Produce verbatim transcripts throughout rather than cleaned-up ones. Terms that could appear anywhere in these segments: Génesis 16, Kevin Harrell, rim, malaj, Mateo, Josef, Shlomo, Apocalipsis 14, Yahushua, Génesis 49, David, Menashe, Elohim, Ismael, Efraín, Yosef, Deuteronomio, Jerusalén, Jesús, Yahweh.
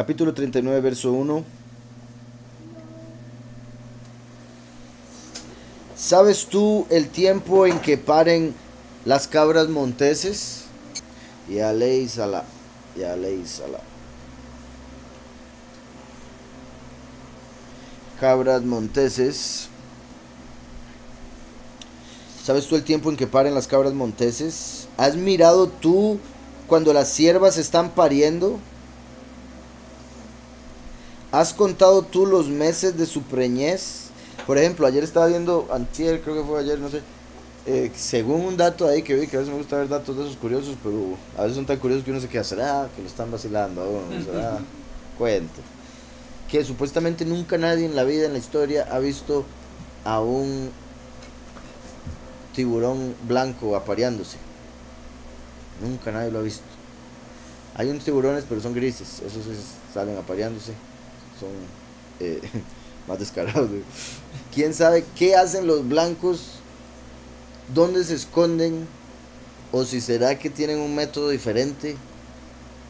Capítulo treinta y nueve, verso uno. ¿Sabes tú el tiempo en que paren las cabras monteses? Ya leí, Sala. Ya leí, Sala. Cabras monteses. ¿Sabes tú el tiempo en que paren las cabras monteses? ¿Has mirado tú cuando las ciervas están pariendo? ¿Has contado tú los meses de su preñez? Por ejemplo, ayer estaba viendo, antier, creo que fue ayer, no sé, eh, según un dato ahí que vi, que a veces me gusta ver datos de esos curiosos, pero a veces son tan curiosos que uno se queda, ¿será que lo están vacilando? Oh, ¿será? Cuento. Que supuestamente nunca nadie en la vida, en la historia, ha visto a un tiburón blanco apareándose. Nunca nadie lo ha visto. Hay unos tiburones, pero son grises, esos salen apareándose, son... Eh, más descarado, güey. ¿Quién sabe qué hacen los blancos? ¿Dónde se esconden? ¿O si será que tienen un método diferente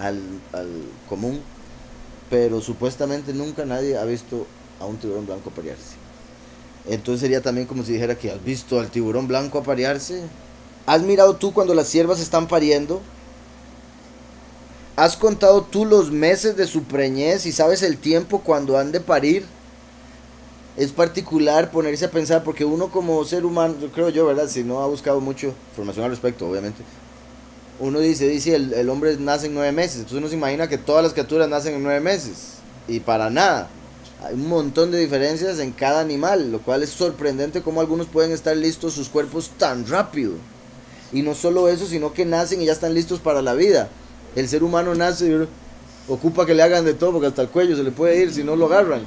al, al común? Pero supuestamente nunca nadie ha visto a un tiburón blanco aparearse. Entonces sería también como si dijera que has visto al tiburón blanco aparearse. ¿Has mirado tú cuando las ciervas están pariendo? ¿Has contado tú los meses de su preñez y sabes el tiempo cuando han de parir? Es particular ponerse a pensar, porque uno como ser humano, yo creo yo, ¿verdad? Si no ha buscado mucho información al respecto, obviamente. Uno dice, dice, el, el hombre nace en nueve meses. Entonces uno se imagina que todas las criaturas nacen en nueve meses. Y para nada. Hay un montón de diferencias en cada animal, lo cual es sorprendente cómo algunos pueden estar listos sus cuerpos tan rápido. Y no solo eso, sino que nacen y ya están listos para la vida. El ser humano nace y ocupa que le hagan de todo, porque hasta el cuello se le puede ir si no lo agarran.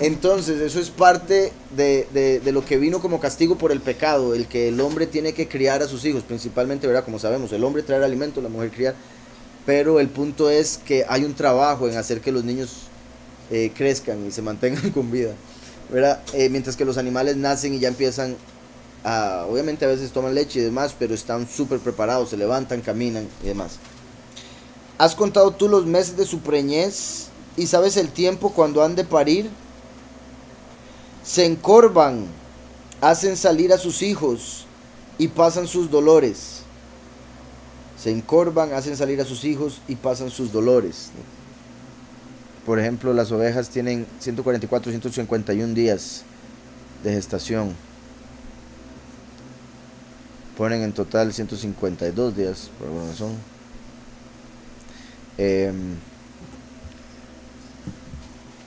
Entonces eso es parte de, de, de lo que vino como castigo por el pecado, el que el hombre tiene que criar a sus hijos, principalmente, ¿verdad? Como sabemos, el hombre traer alimento, la mujer criar, pero el punto es que hay un trabajo en hacer que los niños eh, crezcan y se mantengan con vida, ¿verdad? Eh, mientras que los animales nacen y ya empiezan a, obviamente a veces toman leche y demás, pero están súper preparados, se levantan, caminan y demás. ¿Has contado tú los meses de su preñez y sabes el tiempo cuando han de parir? Se encorvan, hacen salir a sus hijos y pasan sus dolores. Se encorvan, hacen salir a sus hijos y pasan sus dolores. Por ejemplo, las ovejas tienen ciento cuarenta y cuatro, ciento cincuenta y uno días de gestación. Ponen en total ciento cincuenta y dos días, por alguna razón. Eh,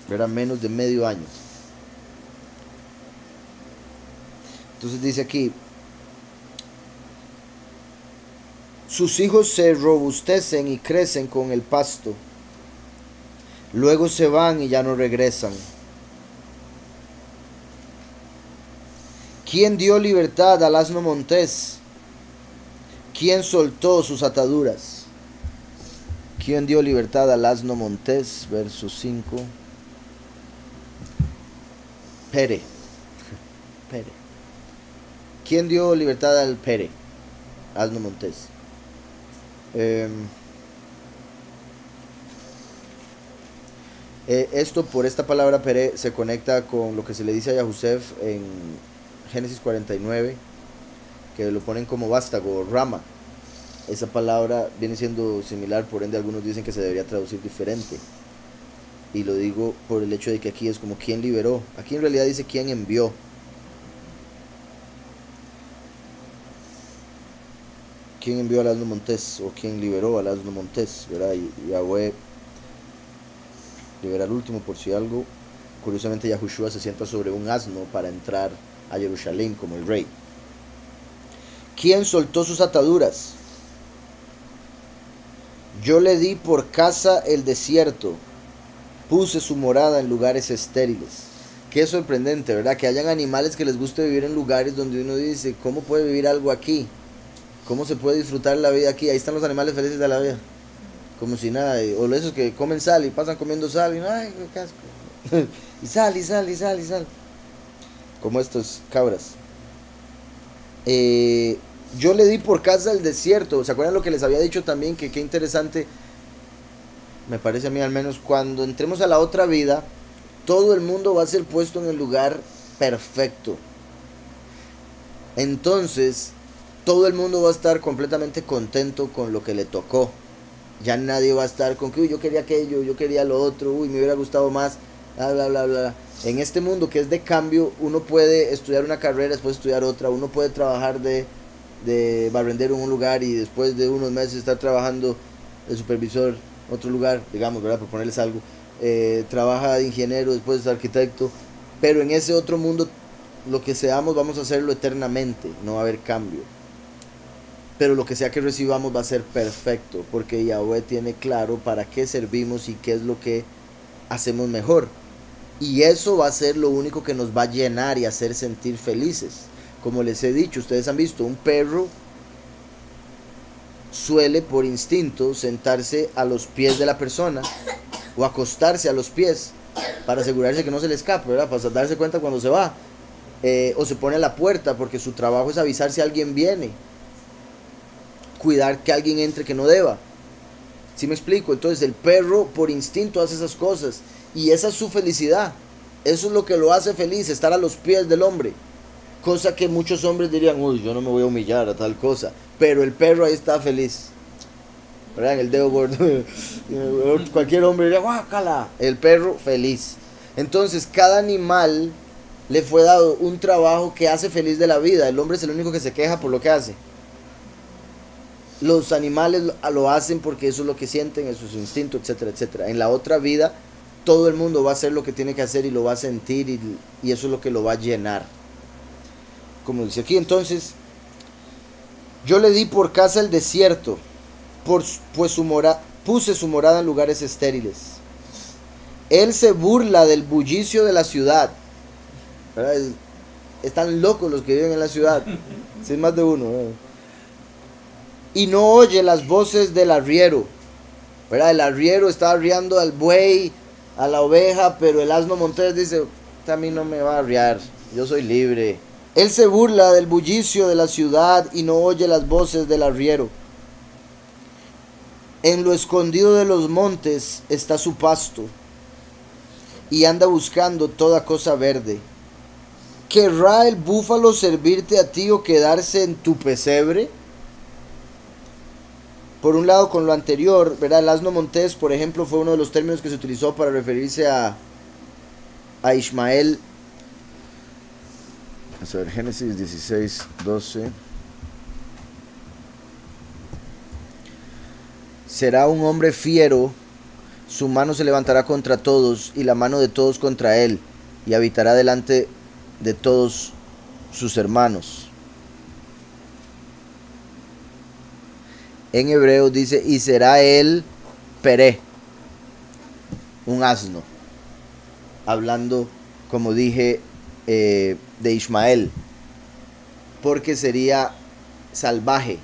era menos de medio año. Entonces dice aquí, sus hijos se robustecen y crecen con el pasto, luego se van y ya no regresan. ¿Quién dio libertad al asno montés? ¿Quién soltó sus ataduras? ¿Quién dio libertad al asno montés? Verso cinco. Pere. Pere. ¿Quién dio libertad al Pere? Asno montés. Eh, eh, esto, por esta palabra Pere, se conecta con lo que se le dice a Josef en Génesis cuarenta y nueve, que lo ponen como vástago o rama. Esa palabra viene siendo similar, por ende algunos dicen que se debería traducir diferente. Y lo digo por el hecho de que aquí es como ¿quién liberó? Aquí en realidad dice ¿quién envió? ¿Quién envió al asno montés? ¿O quién liberó al asno montés? ¿Verdad? Yahweh libera al último, por si algo. Curiosamente, Yahushua se sienta sobre un asno para entrar a Jerusalén como el rey. ¿Quién soltó sus ataduras? Yo le di por casa el desierto. Puse su morada en lugares estériles. Qué sorprendente, ¿verdad? Que hayan animales que les guste vivir en lugares donde uno dice, ¿cómo puede vivir algo aquí? ¿Cómo se puede disfrutar la vida aquí? Ahí están los animales felices de la vida. Como si nada. O esos que comen sal y pasan comiendo sal. Y, ay, qué asco. Y sal, y sal, y sal, y sal. Como estos cabras. Eh, yo le di por casa el desierto. ¿Se acuerdan lo que les había dicho también? Que qué interesante me parece a mí al menos, cuando entremos a la otra vida, todo el mundo va a ser puesto en el lugar perfecto. Entonces, todo el mundo va a estar completamente contento con lo que le tocó. Ya nadie va a estar con que, uy, yo quería aquello, yo quería lo otro, uy, me hubiera gustado más, bla, bla, bla, bla. En este mundo que es de cambio, uno puede estudiar una carrera, después estudiar otra, uno puede trabajar de, de barrendero en un lugar y después de unos meses estar trabajando de supervisor en otro lugar, digamos, ¿verdad? Por ponerles algo. Eh, trabaja de ingeniero, después de arquitecto, pero en ese otro mundo lo que seamos vamos a hacerlo eternamente, no va a haber cambio. Pero lo que sea que recibamos va a ser perfecto, porque Yahweh tiene claro para qué servimos y qué es lo que hacemos mejor. Y eso va a ser lo único que nos va a llenar y hacer sentir felices. Como les he dicho, ustedes han visto, un perro suele por instinto sentarse a los pies de la persona o acostarse a los pies para asegurarse que no se le escape, ¿verdad? Para darse cuenta cuando se va. Eh, o se pone a la puerta porque su trabajo es avisar si alguien viene. Cuidar que alguien entre que no deba. ¿Sí me explico? Entonces el perro por instinto hace esas cosas y esa es su felicidad. Eso es lo que lo hace feliz, estar a los pies del hombre. Cosa que muchos hombres dirían, uy, yo no me voy a humillar a tal cosa. Pero el perro ahí está feliz, ¿verdad? En el dedo gordo. Cualquier hombre diría, guácala. El perro feliz. Entonces cada animal le fue dado un trabajo que hace feliz de la vida. El hombre es el único que se queja por lo que hace. Los animales lo hacen porque eso es lo que sienten, eso es su instinto, etcétera, etcétera. En la otra vida, todo el mundo va a hacer lo que tiene que hacer y lo va a sentir y, y eso es lo que lo va a llenar. Como dice aquí, entonces, yo le di por casa el desierto, por, pues su mora, puse su morada en lugares estériles. Él se burla del bullicio de la ciudad. ¿Verdad? Están locos los que viven en la ciudad, sin más de uno, ¿verdad? Y no oye las voces del arriero, ¿verdad? El arriero está arriando al buey, a la oveja, pero el asno montés dice, a mí no me va a arriar, yo soy libre. Él se burla del bullicio de la ciudad y no oye las voces del arriero. En lo escondido de los montes está su pasto y anda buscando toda cosa verde. ¿Querrá el búfalo servirte a ti o quedarse en tu pesebre? Por un lado, con lo anterior, ¿verdad? El asno montés, por ejemplo, fue uno de los términos que se utilizó para referirse a, a Ismael. Vamos a ver, Génesis dieciséis, doce. Será un hombre fiero, su mano se levantará contra todos y la mano de todos contra él, y habitará delante de todos sus hermanos. En hebreo dice, y será él peré, un asno, hablando, como dije, eh, de Ismael, porque sería salvaje,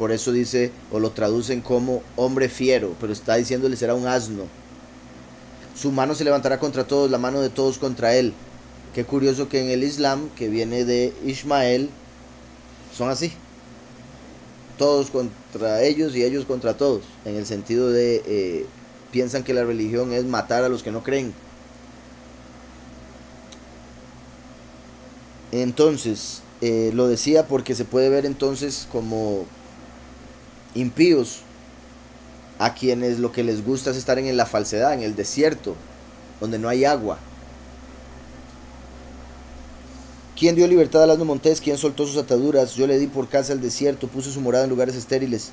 por eso dice, o lo traducen como hombre fiero, pero está diciéndole será un asno, su mano se levantará contra todos, la mano de todos contra él. Qué curioso que en el Islam, que viene de Ismael, son así. Todos contra ellos y ellos contra todos, en el sentido de eh, piensan que la religión es matar a los que no creen. Entonces eh, lo decía porque se puede ver entonces como impíos a quienes lo que les gusta es estar en la falsedad, en el desierto donde no hay agua. ¿Quién dio libertad al asno montés? ¿Quién soltó sus ataduras? Yo le di por casa el desierto, puse su morada en lugares estériles.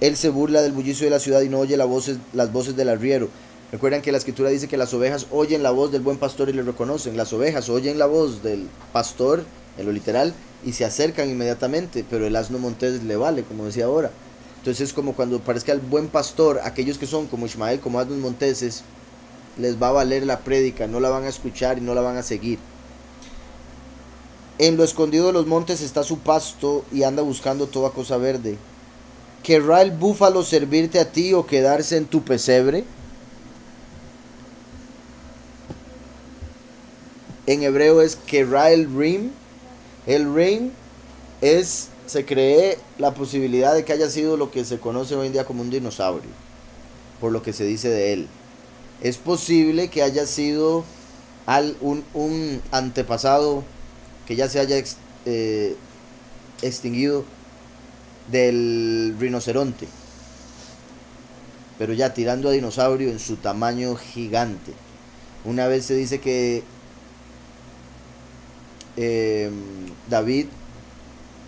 Él se burla del bullicio de la ciudad y no oye la voces, las voces del arriero. Recuerden que la escritura dice que las ovejas oyen la voz del buen pastor y le reconocen. Las ovejas oyen la voz del pastor, en lo literal, y se acercan inmediatamente, pero el asno montés le vale, como decía ahora. Entonces es como cuando parezca el buen pastor, aquellos que son como Ismael, como asnos monteses, les va a valer la prédica, no la van a escuchar y no la van a seguir. En lo escondido de los montes está su pasto y anda buscando toda cosa verde. ¿Querrá el búfalo servirte a ti o quedarse en tu pesebre? En hebreo es querrá el rim. El rim es, se cree la posibilidad de que haya sido lo que se conoce hoy en día como un dinosaurio. por lo que se dice de él. Es posible que haya sido al, un, un antepasado que ya se haya ex, eh, extinguido del rinoceronte, pero ya tirando a dinosaurio en su tamaño gigante. Una vez se dice que eh, David,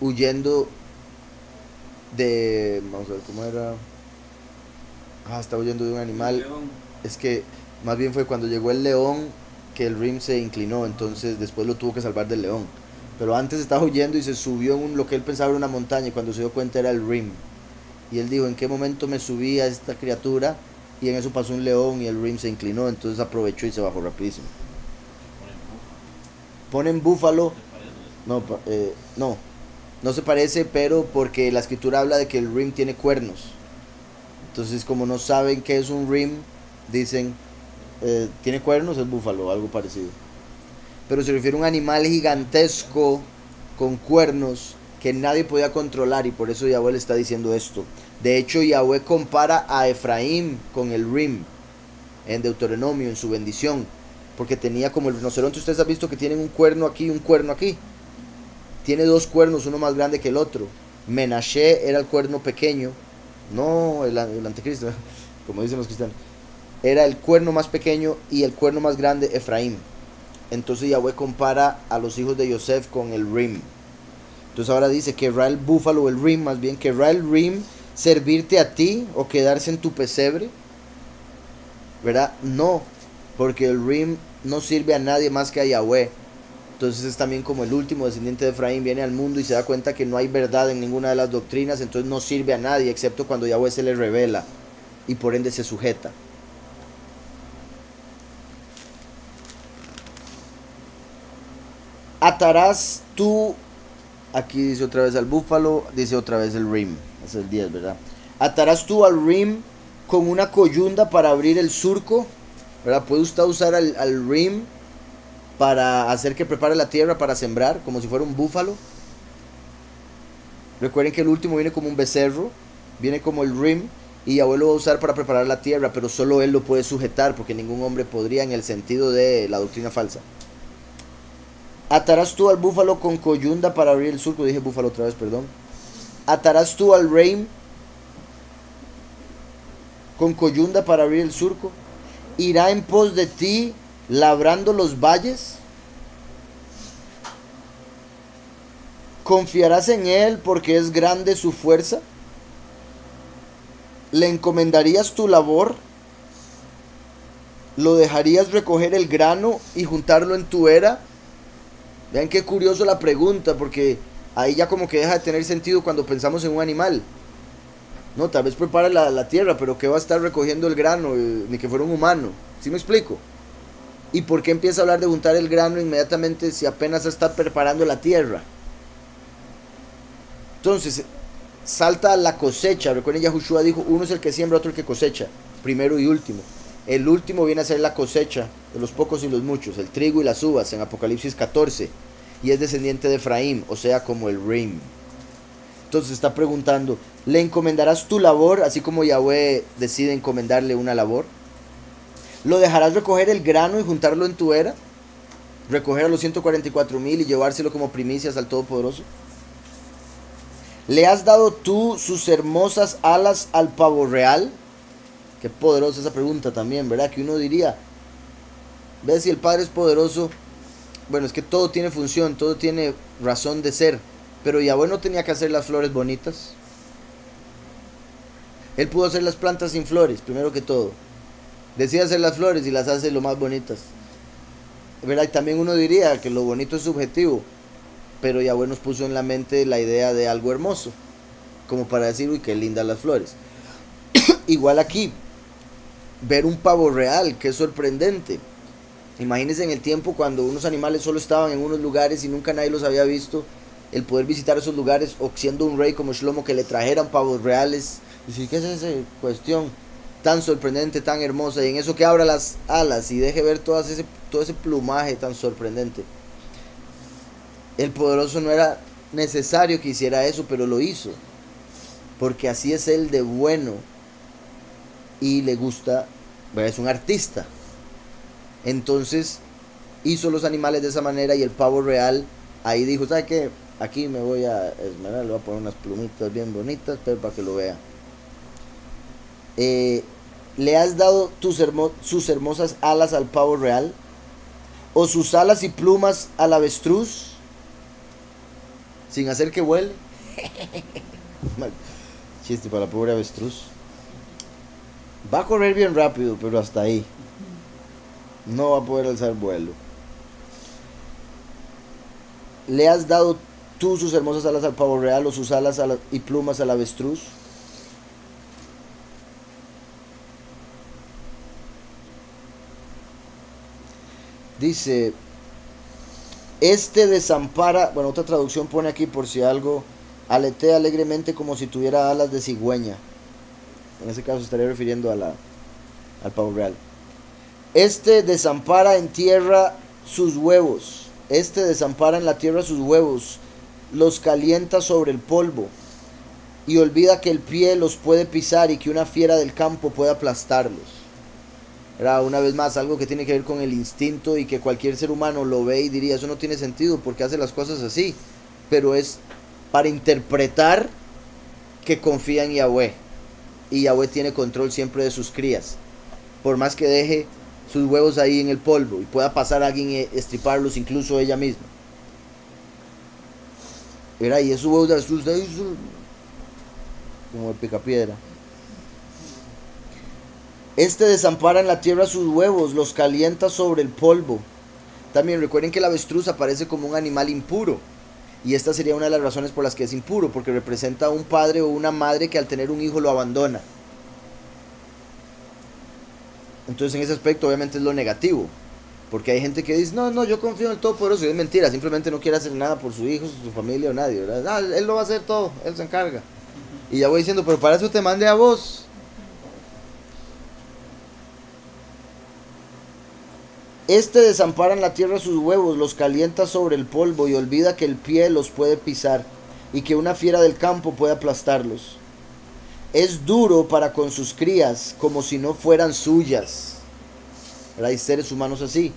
huyendo de... vamos a ver cómo era... Ah, estaba huyendo de un animal. Es que más bien fue cuando llegó el león que el rim se inclinó, entonces después lo tuvo que salvar del león. Pero antes estaba huyendo y se subió en un, lo que él pensaba era una montaña, y cuando se dio cuenta era el rim. Y él dijo, ¿en qué momento me subí a esta criatura? Y en eso pasó un león y el rim se inclinó, entonces aprovechó y se bajó rapidísimo. Ponen búfalo. No, eh, no, no se parece, pero porque la escritura habla de que el rim tiene cuernos. Entonces, como no saben qué es un rim, dicen, eh, tiene cuernos, es búfalo, algo parecido. Pero se refiere a un animal gigantesco con cuernos que nadie podía controlar, y por eso Yahweh le está diciendo esto. De hecho, Yahweh compara a Efraín con el rim en Deuteronomio, en su bendición, porque tenía como el rinoceronte. Ustedes han visto que tienen un cuerno aquí y un cuerno aquí. Tiene dos cuernos, uno más grande que el otro. Menashe era el cuerno pequeño, no el, el anticristo, como dicen los cristianos. Era el cuerno más pequeño y el cuerno más grande, Efraín. Entonces Yahweh compara a los hijos de Yosef con el rim. Entonces ahora dice, querrá el búfalo, el rim más bien, querrá el rim servirte a ti o quedarse en tu pesebre, ¿verdad? No, porque el rim no sirve a nadie más que a Yahweh. Entonces es también como el último descendiente de Efraín, viene al mundo y se da cuenta que no hay verdad en ninguna de las doctrinas, entonces no sirve a nadie excepto cuando Yahweh se le revela y por ende se sujeta. Atarás tú, aquí dice otra vez al búfalo, dice otra vez el rim, es el diez, ¿verdad? Atarás tú al rim con una coyunda para abrir el surco, ¿verdad? Puede usted usar al, al rim para hacer que prepare la tierra para sembrar, como si fuera un búfalo. Recuerden que el último viene como un becerro, viene como el rim, y Yahweh lo va a usar para preparar la tierra, pero solo él lo puede sujetar, porque ningún hombre podría, en el sentido de la doctrina falsa. Atarás tú al búfalo con coyunda para abrir el surco. Dije búfalo otra vez, perdón. Atarás tú al rim con coyunda para abrir el surco. Irá en pos de ti labrando los valles. Confiarás en él porque es grande su fuerza. Le encomendarías tu labor. Lo dejarías recoger el grano y juntarlo en tu era. Vean qué curioso la pregunta, porque ahí ya como que deja de tener sentido cuando pensamos en un animal. No, tal vez prepara la, la tierra, pero ¿qué va a estar recogiendo el grano? Eh, ni que fuera un humano. ¿Sí me explico? ¿Y por qué empieza a hablar de juntar el grano inmediatamente si apenas está preparando la tierra? Entonces, salta la cosecha. Recuerden, Yahushua dijo, uno es el que siembra, otro el que cosecha. Primero y último. El último viene a ser la cosecha de los pocos y los muchos, el trigo y las uvas en Apocalipsis catorce, y es descendiente de Efraín, o sea, como el rim. Entonces está preguntando, ¿le encomendarás tu labor, así como Yahweh decide encomendarle una labor? ¿Lo dejarás recoger el grano y juntarlo en tu era? ¿Recoger a los ciento cuarenta y cuatro mil y llevárselo como primicias al Todopoderoso? ¿Le has dado tú sus hermosas alas al pavo real? Qué poderosa esa pregunta también, ¿verdad? Que uno diría, ¿ves si el Padre es poderoso? Bueno, es que todo tiene función, todo tiene razón de ser. Pero Yahweh no tenía que hacer las flores bonitas. Él pudo hacer las plantas sin flores, primero que todo. Decide hacer las flores y las hace lo más bonitas, ¿verdad? Y también uno diría que lo bonito es subjetivo. Pero Yahweh nos puso en la mente la idea de algo hermoso, como para decir, uy, qué lindas las flores. Igual aquí. Ver un pavo real, que es sorprendente. Imagínense en el tiempo cuando unos animales solo estaban en unos lugares y nunca nadie los había visto, el poder visitar esos lugares, o siendo un rey como Shlomo que le trajeran pavos reales. Decir, ¿qué es esa cuestión tan sorprendente, tan hermosa? Y en eso que abra las alas y deje ver todo ese, todo ese plumaje tan sorprendente. El poderoso no era necesario que hiciera eso, pero lo hizo, porque así es él de bueno. y le gusta, bueno, es un artista. Entonces hizo los animales de esa manera, y el pavo real ahí dijo, ¿sabe qué? Aquí me voy a esmerar, le voy a poner unas plumitas bien bonitas, pero para que lo vea. Eh, ¿Le has dado tus hermo- sus hermosas alas al pavo real? ¿O sus alas y plumas al avestruz? Sin hacer que vuele. Chiste para la pobre avestruz. Va a correr bien rápido, pero hasta ahí. No va a poder alzar vuelo. ¿Le has dado tú sus hermosas alas al pavo real o sus alas a la, y plumas al avestruz? Dice, este desampara, bueno, otra traducción pone aquí por si algo, aletea alegremente como si tuviera alas de cigüeña. En ese caso estaría refiriendo a la, al pavo real. Este desampara en tierra sus huevos. Este desampara en la tierra sus huevos, los calienta sobre el polvo y olvida que el pie los puede pisar y que una fiera del campo puede aplastarlos. Era una vez más algo que tiene que ver con el instinto y que cualquier ser humano lo ve y diría, eso no tiene sentido porque hace las cosas así, pero es para interpretar que confía en Yahweh, y Yahweh tiene control siempre de sus crías, por más que deje sus huevos ahí en el polvo y pueda pasar a alguien y estriparlos, incluso ella misma. Era, y esos huevos de Jesús, como el picapiedra. Este desampara en la tierra sus huevos, los calienta sobre el polvo. También recuerden que la avestruz aparece como un animal impuro. Y esta sería una de las razones por las que es impuro, porque representa a un padre o una madre que al tener un hijo lo abandona. Entonces en ese aspecto obviamente es lo negativo. Porque hay gente que dice, no, no, yo confío en el Todopoderoso. Y es mentira, simplemente no quiere hacer nada por su hijo, su familia o nadie, ¿verdad? Ah, él lo va a hacer todo, él se encarga. Y ya voy diciendo, pero para eso te mandé a vos. Este desampara en la tierra sus huevos, los calienta sobre el polvo y olvida que el pie los puede pisar y que una fiera del campo puede aplastarlos. Es duro para con sus crías como si no fueran suyas. Hay seres humanos así.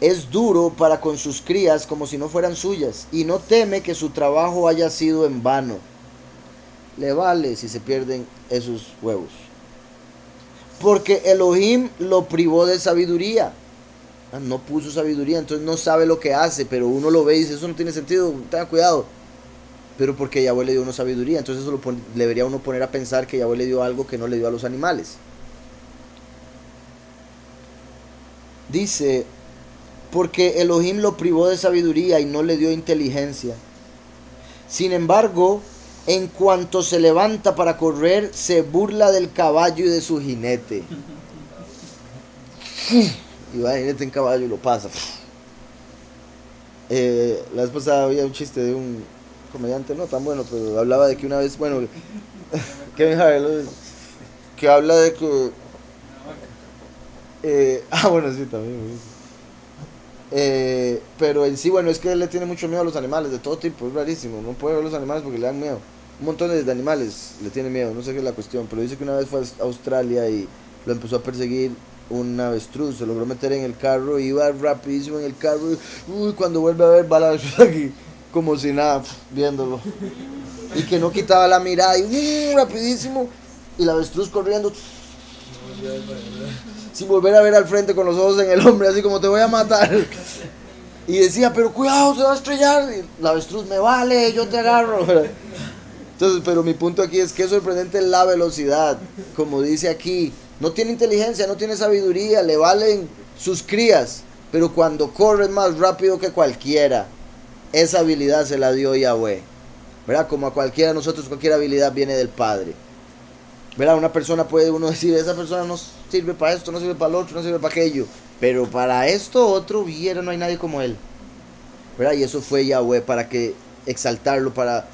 Es duro para con sus crías como si no fueran suyas y no teme que su trabajo haya sido en vano. Le vale si se pierden esos huevos. Porque Elohim lo privó de sabiduría. No puso sabiduría, entonces no sabe lo que hace, pero uno lo ve y dice, eso no tiene sentido, tenga cuidado. Pero porque Yahweh le dio uno sabiduría, entonces eso lo pon- debería uno poner a pensar que Yahweh le dio algo que no le dio a los animales. Dice, porque Elohim lo privó de sabiduría y no le dio inteligencia. Sin embargo, en cuanto se levanta para correr, se burla del caballo y de su jinete. Y va jinete en caballo y lo pasa. Eh, la vez pasada había un chiste de un comediante, no tan bueno, pero hablaba de que una vez, bueno, Kevin Harrell, que habla de que... Eh, ah, bueno, sí, también. Eh, pero en sí, bueno, es que él le tiene mucho miedo a los animales, de todo tipo, es rarísimo. No puede ver los animales porque le dan miedo. Un montón de animales le tiene miedo, no sé qué es la cuestión, pero dice que una vez fue a Australia y lo empezó a perseguir un avestruz, se logró meter en el carro, iba rapidísimo en el carro y, uy, cuando vuelve a ver va la avestruz aquí como si nada, viéndolo, y que no quitaba la mirada y uh, rapidísimo, y la avestruz corriendo sin volver a ver al frente, con los ojos en el hombre, así como te voy a matar, y decía, pero cuidado, se va a estrellar, y la avestruz, me vale, yo te agarro. Entonces, pero mi punto aquí es que es sorprendente la velocidad, como dice aquí. No tiene inteligencia, no tiene sabiduría, le valen sus crías, pero cuando corre más rápido que cualquiera, esa habilidad se la dio Yahweh, ¿verdad? Como a cualquiera de nosotros, cualquier habilidad viene del Padre, ¿verdad? Una persona puede uno decir, esa persona no sirve para esto, no sirve para lo otro, no sirve para aquello, pero para esto otro, viera, no hay nadie como él, ¿verdad? Y eso fue Yahweh, para que exaltarlo, para...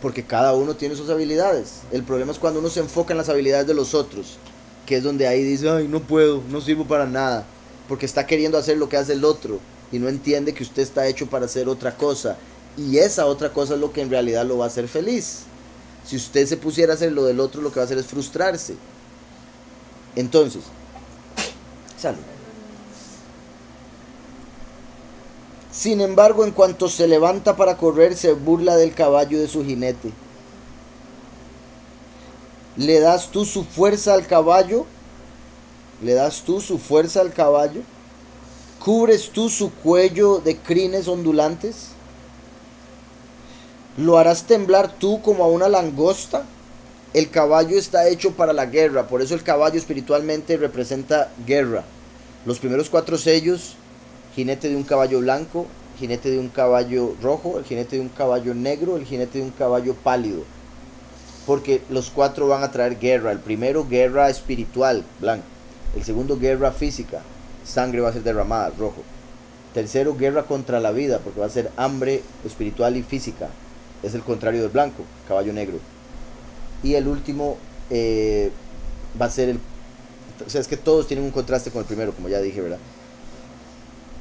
porque cada uno tiene sus habilidades. El problema es cuando uno se enfoca en las habilidades de los otros, que es donde ahí dice, ay, no puedo, no sirvo para nada, porque está queriendo hacer lo que hace el otro, y no entiende que usted está hecho para hacer otra cosa, y esa otra cosa es lo que en realidad lo va a hacer feliz. Si usted se pusiera a hacer lo del otro, lo que va a hacer es frustrarse, Entonces, salud. Sin embargo, en cuanto se levanta para correr, se burla del caballo de su jinete. ¿Le das tú su fuerza al caballo? ¿Le das tú su fuerza al caballo? ¿Cubres tú su cuello de crines ondulantes? ¿Lo harás temblar tú como a una langosta? El caballo está hecho para la guerra, por eso el caballo espiritualmente representa guerra. Los primeros cuatro sellos... jinete de un caballo blanco, jinete de un caballo rojo, el jinete de un caballo negro, el jinete de un caballo pálido. Porque los cuatro van a traer guerra. El primero, guerra espiritual, blanco. El segundo, guerra física, sangre va a ser derramada, rojo. Tercero, guerra contra la vida, porque va a ser hambre espiritual y física. Es el contrario del blanco, caballo negro. Y el último eh, va a ser el... O sea, es que todos tienen un contraste con el primero, como ya dije, ¿verdad?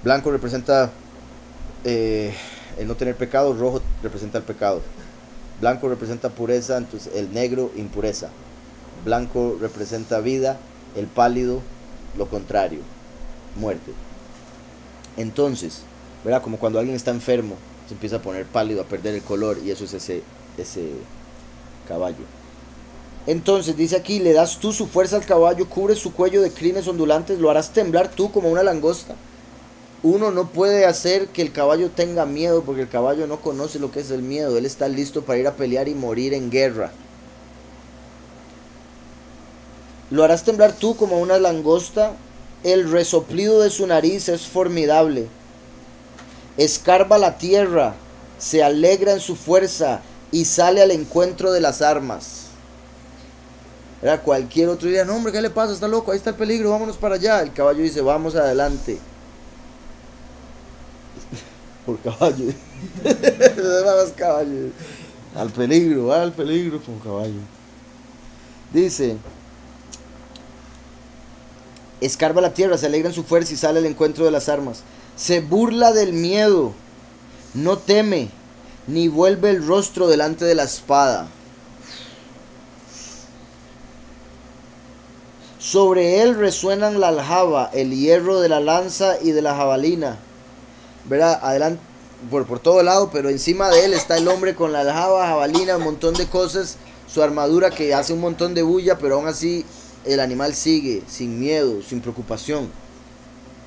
Blanco representa eh, el no tener pecado, rojo representa el pecado. Blanco representa pureza, entonces el negro impureza. Blanco representa vida, el pálido lo contrario, muerte. Entonces, ¿verdad? Como cuando alguien está enfermo, se empieza a poner pálido, a perder el color, y eso es ese, ese caballo. Entonces dice aquí, le das tú su fuerza al caballo, cubres su cuello de crines ondulantes, lo harás temblar tú como una langosta. Uno no puede hacer que el caballo tenga miedo, porque el caballo no conoce lo que es el miedo. Él está listo para ir a pelear y morir en guerra. Lo harás temblar tú como una langosta. El resoplido de su nariz es formidable. Escarba la tierra, se alegra en su fuerza y sale al encuentro de las armas. Era cualquier otro día, no hombre, ¿qué le pasa? Está loco, ahí está el peligro, vámonos para allá. El caballo dice, vamos adelante. Por caballo. caballo. Al peligro, al peligro con caballo. Dice, escarba la tierra, se alegra en su fuerza y sale al encuentro de las armas. Se burla del miedo, no teme, ni vuelve el rostro delante de la espada. Sobre él resuenan la aljaba, el hierro de la lanza y de la jabalina. Verá, adelante, por, por todo lado, pero encima de él está el hombre con la aljaba, jabalina, un montón de cosas, su armadura que hace un montón de bulla, pero aún así el animal sigue, sin miedo, sin preocupación.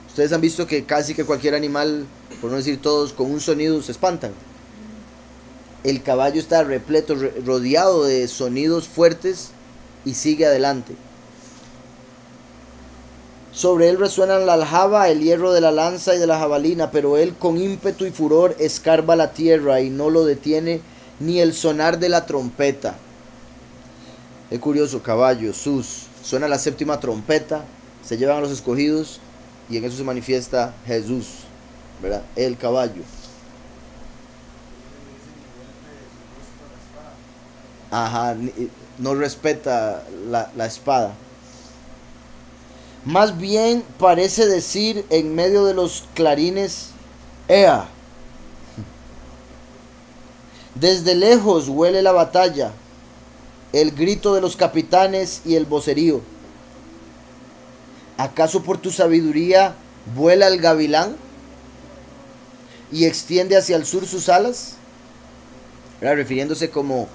Ustedes han visto que casi que cualquier animal, por no decir todos, con un sonido se espantan. El caballo está repleto, re, rodeado de sonidos fuertes y sigue adelante. Sobre él resuenan la aljaba, el hierro de la lanza y de la jabalina, pero él con ímpetu y furor escarba la tierra y no lo detiene ni el sonar de la trompeta. Es curioso, caballo, sus, suena la séptima trompeta, se llevan a los escogidos y en eso se manifiesta Jesús, ¿verdad? El caballo. Ajá, no respeta la, la espada. Más bien parece decir en medio de los clarines, ¡ea! Desde lejos huele la batalla, el grito de los capitanes y el vocerío. ¿Acaso por tu sabiduría vuela el gavilán y extiende hacia el sur sus alas? Era refiriéndose como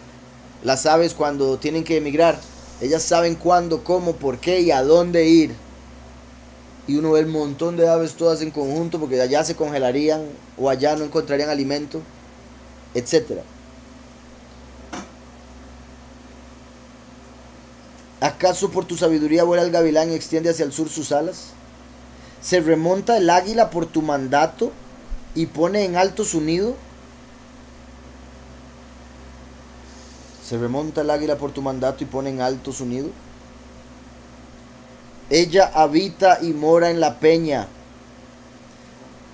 las aves cuando tienen que emigrar. Ellas saben cuándo, cómo, por qué y a dónde ir. Y uno ve el montón de aves todas en conjunto porque allá se congelarían o allá no encontrarían alimento, etcétera. ¿Acaso por tu sabiduría vuela el gavilán y extiende hacia el sur sus alas? ¿Se remonta el águila por tu mandato y pone en alto su nido? ¿Se remonta el águila por tu mandato y pone en alto su nido? Ella habita y mora en la peña.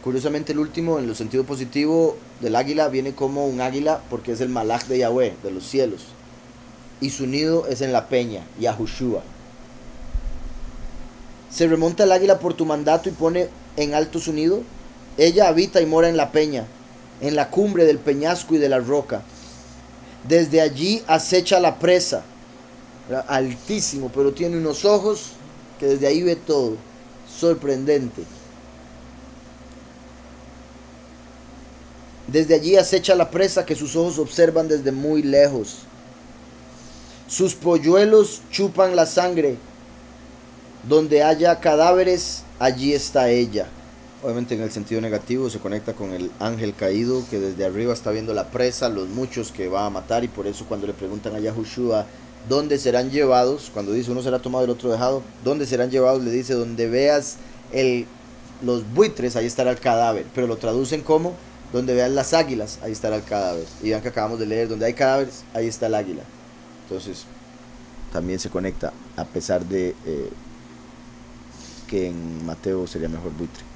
Curiosamente el último, en el sentido positivo del águila, viene como un águila porque es el malaj de Yahweh, de los cielos. Y su nido es en la peña, Yahushua. ¿Se remonta el águila por tu mandato y pone en alto su nido? Ella habita y mora en la peña, en la cumbre del peñasco y de la roca. Desde allí acecha la presa. Altísimo, pero tiene unos ojos que desde ahí ve todo. Sorprendente. Desde allí acecha la presa que sus ojos observan desde muy lejos. Sus polluelos chupan la sangre. Donde haya cadáveres, allí está ella. Obviamente en el sentido negativo se conecta con el ángel caído que desde arriba está viendo la presa, los muchos que va a matar, y por eso cuando le preguntan a Yahushua dónde serán llevados, cuando dice uno será tomado y el otro dejado, dónde serán llevados, le dice donde veas el, los buitres, ahí estará el cadáver, pero lo traducen como donde veas las águilas, ahí estará el cadáver. Y vean que acabamos de leer, donde hay cadáveres, ahí está el águila. Entonces también se conecta, a pesar de eh, que en Mateo sería mejor buitre.